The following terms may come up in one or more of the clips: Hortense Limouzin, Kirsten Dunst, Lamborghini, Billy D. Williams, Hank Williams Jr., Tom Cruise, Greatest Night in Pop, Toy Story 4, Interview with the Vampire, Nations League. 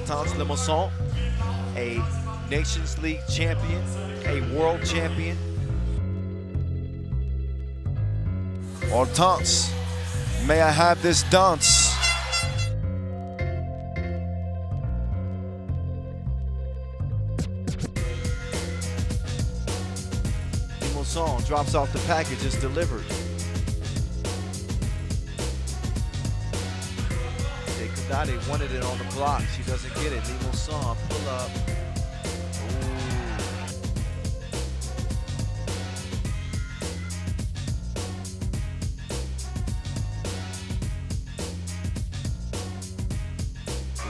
Hortense Limouzin, a Nations League champion, a world champion. Hortense, may I have this dance? Limouzin drops off the package, is delivered. They wanted it on the block. She doesn't get it. Limouzin, pull up. Ooh.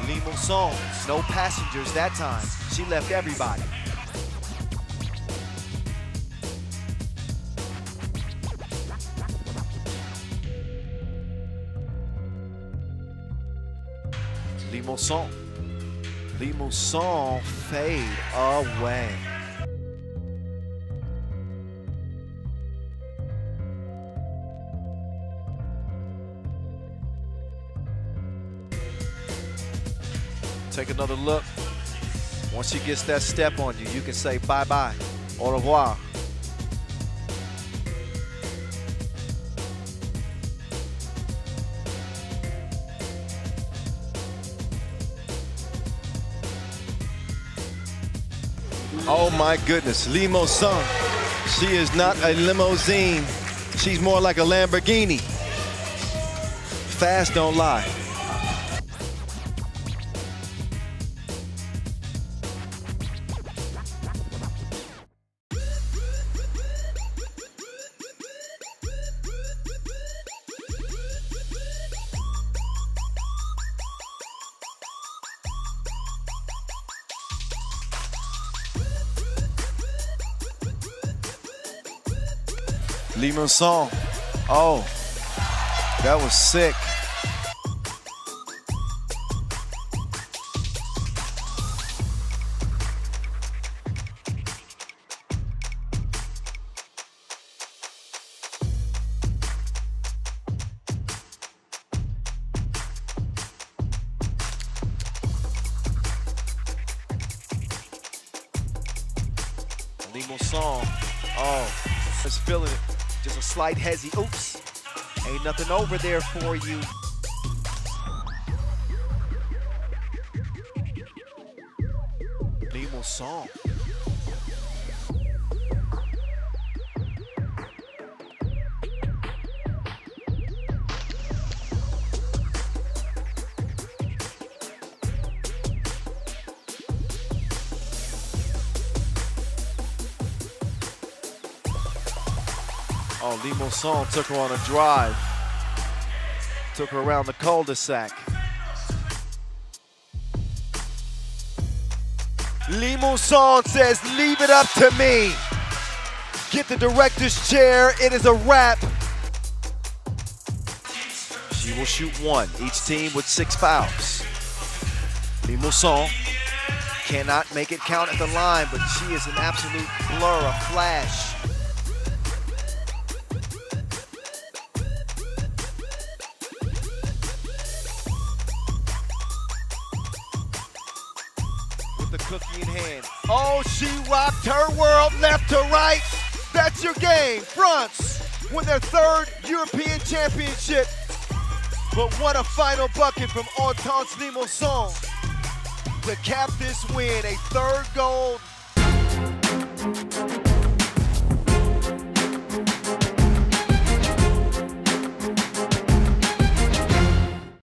Limouzin, no passengers that time. She left everybody. Limouzin. Limouzin fade away. Take another look. Once she gets that step on you, you can say bye-bye, au revoir. Oh my goodness, Limouzin. She is not a limousine. She's more like a Lamborghini. Fast don't lie. Limouzin, oh, that was sick. Limouzin, oh, just feeling it. Just a slight hezzy, oops. Ain't nothing over there for you. Limouzin. Oh, Limouzin took her on a drive. Took her around the cul-de-sac. Limouzin says, leave it up to me. Get the director's chair, it is a wrap. She will shoot one, each team with 6 fouls. Limouzin cannot make it count at the line, but she is an absolute blur, a flash. The cookie in hand. Oh, she rocked her world left to right. That's your game. France won their 3rd European championship. But what a final bucket from Hortense Limouzin to cap this win, a 3rd gold.